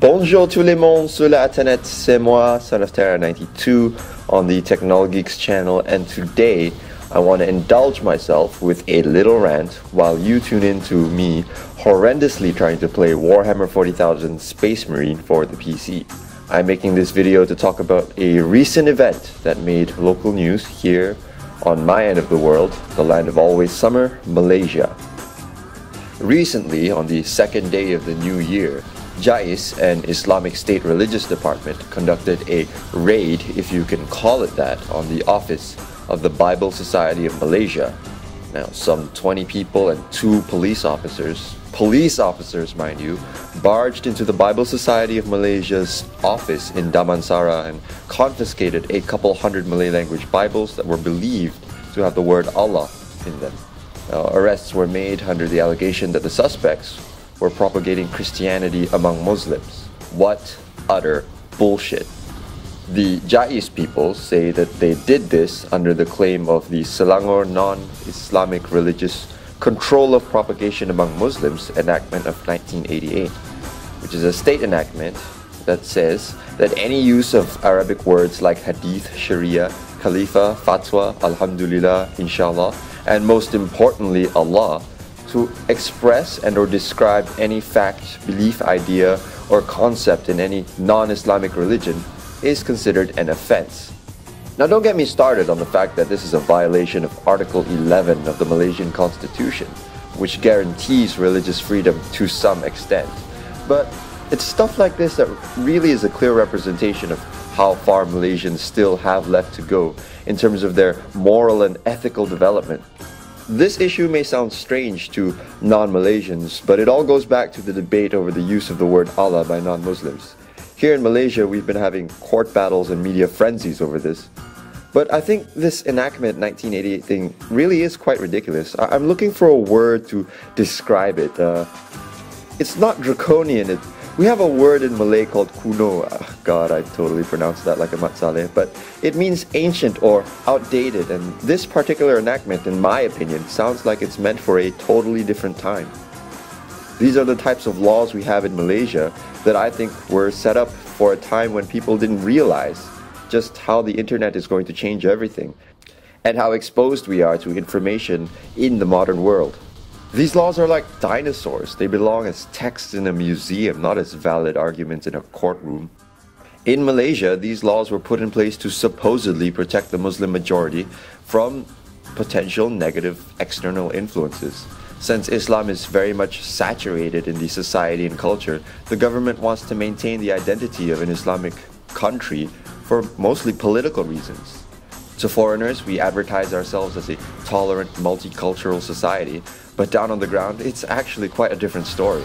Bonjour tout le monde sur l'internet, c'est moi, Son of Terra92 on the Technologeeks channel, and today I want to indulge myself with a little rant while you tune in to me horrendously trying to play Warhammer 40,000 Space Marine for the PC. I'm making this video to talk about a recent event that made local news here on my end of the world, the land of always summer, Malaysia. Recently, on the second day of the new year, Jais and Islamic State Religious Department conducted a raid, if you can call it that, on the office of the Bible Society of Malaysia. Now, some 20 people and 2 police officers mind you, barged into the Bible Society of Malaysia's office in Damansara and confiscated a couple hundred Malay language Bibles that were believed to have the word Allah in them. Arrests were made under the allegation that the suspects were propagating Christianity among Muslims. What utter bullshit. The Jais people say that they did this under the claim of the Selangor Non-Islamic Religious Control of Propagation Among Muslims enactment of 1988, which is a state enactment that says that any use of Arabic words like Hadith, Sharia, Khalifa, Fatwa, Alhamdulillah, Insha'Allah, and most importantly Allah, to express and or describe any fact, belief, idea, or concept in any non-Islamic religion is considered an offense. Now, don't get me started on the fact that this is a violation of Article 11 of the Malaysian Constitution, which guarantees religious freedom to some extent. But it's stuff like this that really is a clear representation of how far Malaysians still have left to go in terms of their moral and ethical development. This issue may sound strange to non-Malaysians, but it all goes back to the debate over the use of the word Allah by non-Muslims. Here in Malaysia, we've been having court battles and media frenzies over this. But I think this enactment 1988 thing really is quite ridiculous. I'm looking for a word to describe it. It's not draconian. We have a word in Malay called kuno. God, I totally pronounced that like a matsale. But it means ancient or outdated. And this particular enactment, in my opinion, sounds like it's meant for a totally different time. These are the types of laws we have in Malaysia that I think were set up for a time when people didn't realize just how the internet is going to change everything and how exposed we are to information in the modern world. These laws are like dinosaurs. They belong as texts in a museum, not as valid arguments in a courtroom. In Malaysia, these laws were put in place to supposedly protect the Muslim majority from potential negative external influences. Since Islam is very much saturated in the society and culture, the government wants to maintain the identity of an Islamic country for mostly political reasons. To foreigners, we advertise ourselves as a tolerant, multicultural society, but down on the ground, it's actually quite a different story.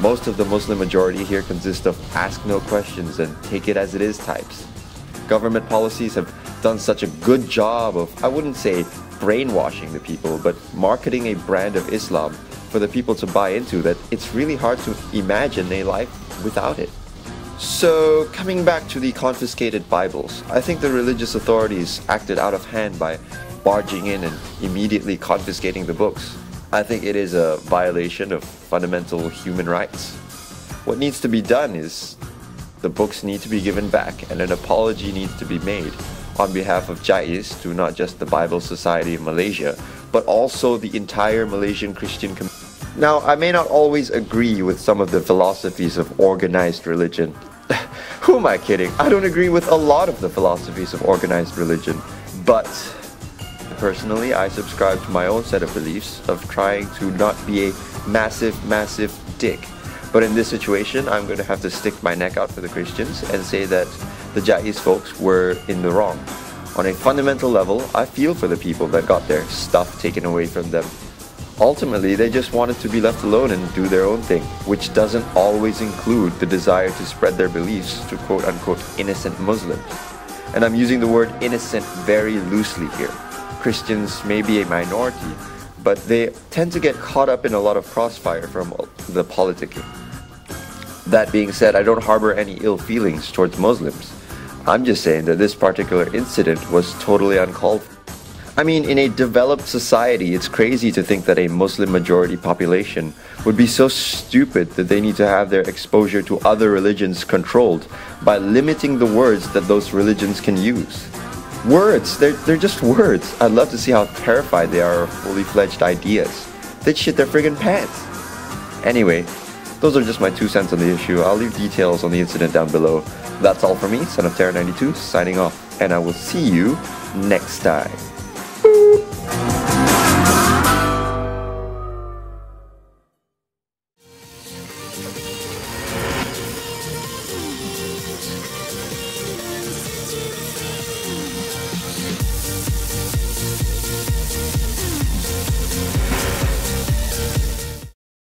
Most of the Muslim majority here consist of ask no questions and take it as it is types. Government policies have done such a good job of, I wouldn't say brainwashing the people, but marketing a brand of Islam for the people to buy into that it's really hard to imagine a life without it. So, coming back to the confiscated Bibles, I think the religious authorities acted out of hand by barging in and immediately confiscating the books. I think it is a violation of fundamental human rights. What needs to be done is the books need to be given back and an apology needs to be made on behalf of Jais to not just the Bible Society of Malaysia, but also the entire Malaysian Christian community. Now, I may not always agree with some of the philosophies of organized religion. Who am I kidding? I don't agree with a lot of the philosophies of organized religion, but personally, I subscribe to my own set of beliefs of trying to not be a massive dick. But in this situation, I'm going to have to stick my neck out for the Christians and say that the Jais folks were in the wrong. On a fundamental level, I feel for the people that got their stuff taken away from them. Ultimately, they just wanted to be left alone and do their own thing, which doesn't always include the desire to spread their beliefs to quote-unquote innocent Muslims. And I'm using the word innocent very loosely here. Christians may be a minority, but they tend to get caught up in a lot of crossfire from the politicking. That being said, I don't harbor any ill feelings towards Muslims. I'm just saying that this particular incident was totally uncalled for. I mean, in a developed society, it's crazy to think that a Muslim majority population would be so stupid that they need to have their exposure to other religions controlled by limiting the words that those religions can use. Words, they're just words. I'd love to see how terrified they are of fully fledged ideas. They'd shit their friggin' pants. Anyway, those are just my 2 cents on the issue. I'll leave details on the incident down below. That's all for me, Son of Terra92, signing off, and I will see you next time.